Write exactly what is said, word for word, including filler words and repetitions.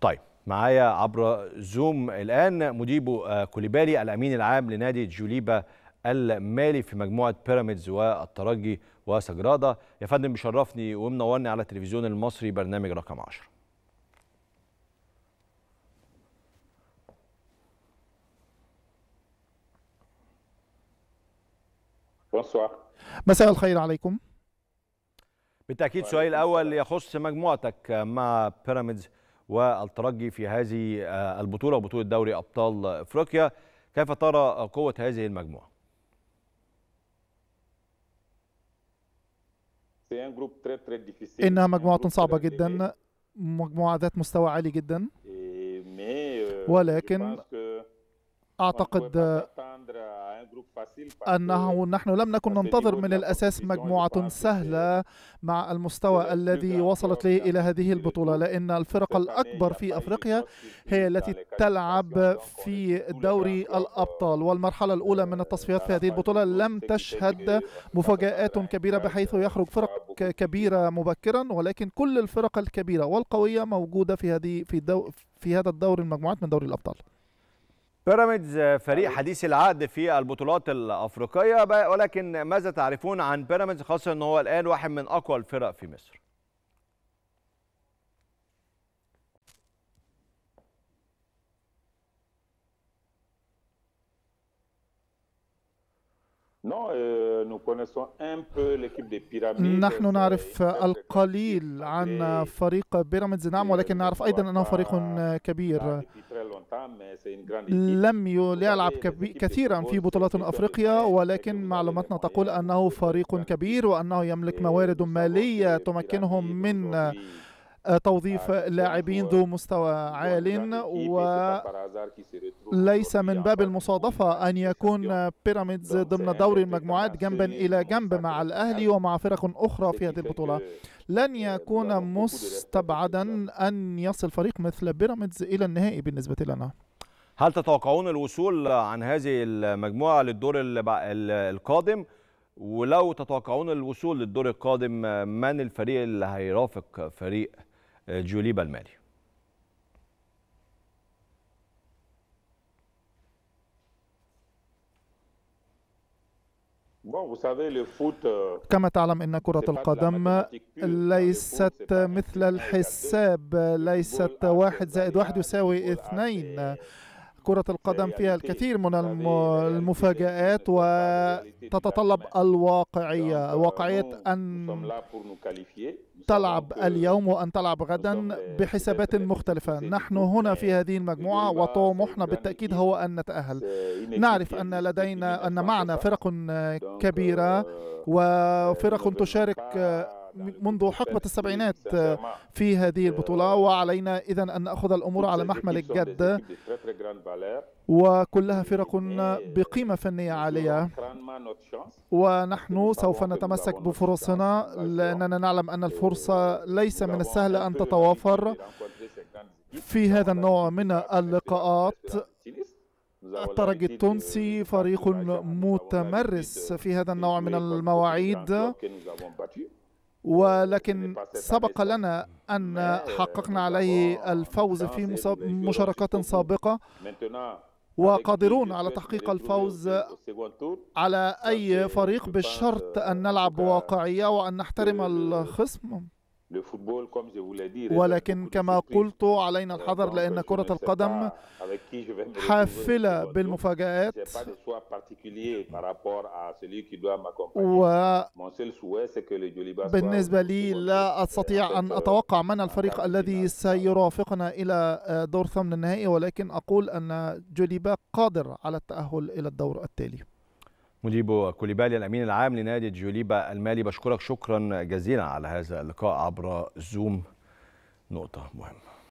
طيب معايا عبر زوم الآن مديبو كوليبالي الأمين العام لنادي جوليبا المالي في مجموعة بيراميدز والترجي وسجرادة. يا فندم بيشرفني ومنورني على التلفزيون المصري برنامج رقم عشرة. بصوا مساء الخير عليكم. بالتأكيد سؤالي الأول يخص مجموعتك مع بيراميدز والترجي في هذه البطولة وبطولة دوري أبطال أفريقيا، كيف ترى قوة هذه المجموعة؟ إنها مجموعة صعبة جدا، مجموعة ذات مستوى عالي جدا، ولكن أعتقد أنه نحن لم نكن ننتظر من الأساس مجموعة سهلة مع المستوى الذي وصلت له إلى هذه البطولة، لأن الفرق الأكبر في أفريقيا هي التي تلعب في دوري الأبطال، والمرحلة الأولى من التصفيات في هذه البطولة لم تشهد مفاجآت كبيرة بحيث يخرج فرق كبيرة مبكرا، ولكن كل الفرق الكبيرة والقوية موجودة في هذه في دو في هذا الدور المجموعات من دوري الأبطال. بيراميدز فريق حديث العهد في البطولات الأفريقية، ولكن ماذا تعرفون عن بيراميدز خاصة أنه هو الآن واحد من أقوى الفرق في مصر؟ نحن نعرف القليل عن فريق بيراميدز، نعم، ولكن نعرف أيضا أنه فريق كبير لم يلعب كثيرا في بطولات أفريقيا، ولكن معلوماتنا تقول أنه فريق كبير وأنه يملك موارد مالية تمكنهم من توظيف لاعبين ذو مستوى عال، وليس من باب المصادفة أن يكون بيراميدز ضمن دوري المجموعات جنبا إلى جنب مع الأهلي ومع فرق أخرى في هذه البطولة. لن يكون مستبعدا أن يصل فريق مثل بيراميدز إلى النهائي بالنسبة لنا. هل تتوقعون الوصول عن هذه المجموعة للدور القادم؟ ولو تتوقعون الوصول للدور القادم، من الفريق اللي هيرافق فريق جوليبا المالي؟ كما تعلم أن كرة القدم ليست مثل الحساب، ليست واحد زائد واحد يساوي اثنين. كرة القدم فيها الكثير من المفاجآت وتتطلب الواقعية، واقعية أن تلعب اليوم وأن تلعب غدا بحسابات مختلفة. نحن هنا في هذه المجموعة وطموحنا بالتأكيد هو أن نتأهل. نعرف أن لدينا أن معنا فرق كبيرة وفرق تشارك منذ حقبة السبعينات في هذه البطولة، وعلينا إذن أن نأخذ الأمور على محمل الجد، وكلها فرق بقيمة فنية عالية، ونحن سوف نتمسك بفرصنا لأننا نعلم أن الفرصة ليس من السهل أن تتوافر في هذا النوع من اللقاءات. الترجي التونسي فريق متمرس في هذا النوع من المواعيد، ولكن سبق لنا أن حققنا عليه الفوز في مشاركات سابقة، وقادرون على تحقيق الفوز على أي فريق بشرط أن نلعب واقعية وأن نحترم الخصم. ولكن كما قلت علينا الحذر، لأن كرة القدم حافلة بالمفاجآت، وبالنسبة لي لا أستطيع أن أتوقع من الفريق الذي سيرافقنا إلى دور ثمن النهائي، ولكن أقول أن جوليبا قادر على التأهل إلى الدور التالي. مديبو كوليبالي الأمين العام لنادي جوليبا المالي، بشكرك شكرا جزيلا على هذا اللقاء عبر زوم نقطة مهمة.